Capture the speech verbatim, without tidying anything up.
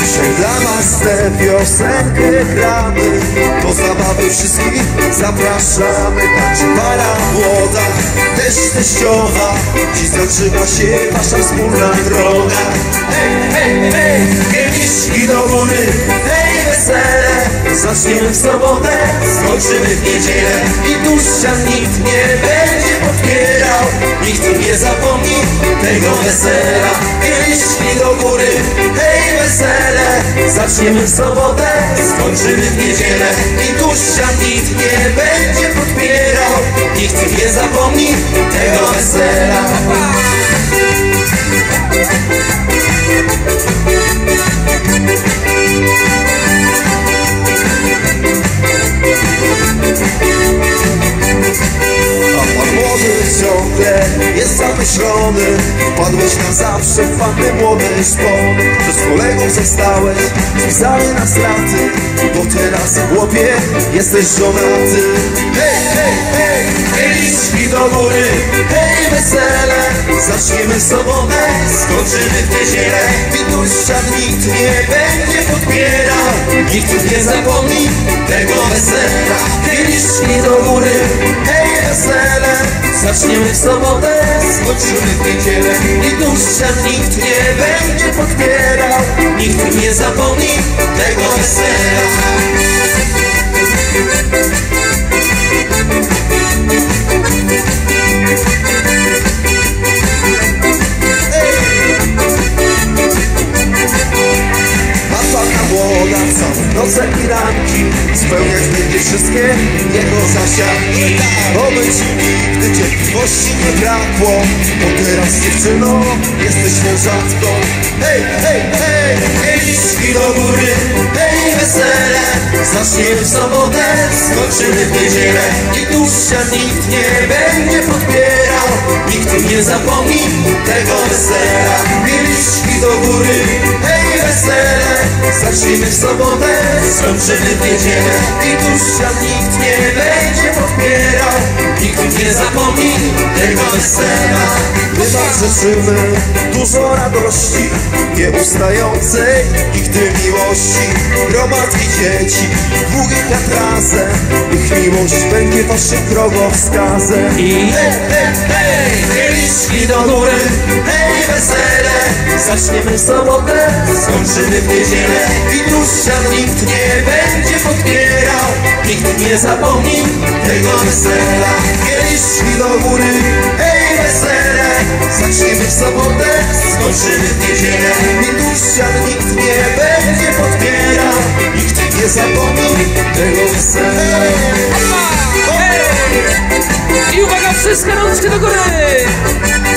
Dzisiaj dla was te piosenki gramy, do zabawy wszystkich zapraszamy. Tańczy para młoda, też teściowa, dziś zaczyna się wasza wspólna droga. Hej, hej, hej, pięści do góry, hej, wesele. Zaczniemy w sobotę, skończymy w niedzielę i dusza nikt nie będzie podpierał. Nikt nie zapomni tego wesela. Pięści do góry, hej, wesele. Zaczniemy w sobotę, skończymy w niedzielę i dusza nikt nie będzie podpierał. Nikt nie zapomni tego wesela. Ciągle jest zamyślony, padłeś na zawsze w panny młode szpony. Przez kolegów zostałeś wpisany na straty, bo teraz, chłopie, jesteś żonaty. Hej, hej, hej, kieliszki do góry, hej, wesele. Zaczniemy w sobotę, skończymy w niedzielę i dusza nikt nie będzie podpierał. Nikt nie zapomni tego wesela. Kieliszki do góry, hej, wesele. Zaczniemy w sobotę, skończymy w niedzielę i dusza nikt nie będzie podpierał. Nikt nie zapomni tego wesela. A pana młoda co noce i ranki spełniać będzie wszystkie jego zasiadki. Obyć gdy cierpliwości nie brakło, bo teraz dziewczyno, jesteś mężatką. Hej, hej, hej, kieliszki do góry, hej, wesele. Zaczniemy w sobotę, skończymy w niedzielę i dusza nikt nie będzie podpierał. Nikt nie zapomni tego wesela. Kieliszki do góry, hej, wesele. Zaczniemy w sobotę, skończymy w niedzielę i dusza nikt nie będzie podpierał. Nikt nie zapomni tego wesela. My wam życzymy dużo radości, nieustającej i gdy miłości, gromadki dzieci, długich lat razem. Niech miłość będzie waszym drogowskazem. I hej, hej, hej, kieliszki do góry, hej, wesele. Zaczniemy w sobotę, skończymy w niedzielę i dusza nikt nie będzie podpierał. Nikt nie zapomni tego wesela. Kieliszki do góry, hej, wesele. Zaczniemy w sobotę, skończymy w niedzielę i dusza nikt nie będzie podpierał. Nikt nie zapomni tego wesela. Hej! I uwaga, wszystkie rączki do góry!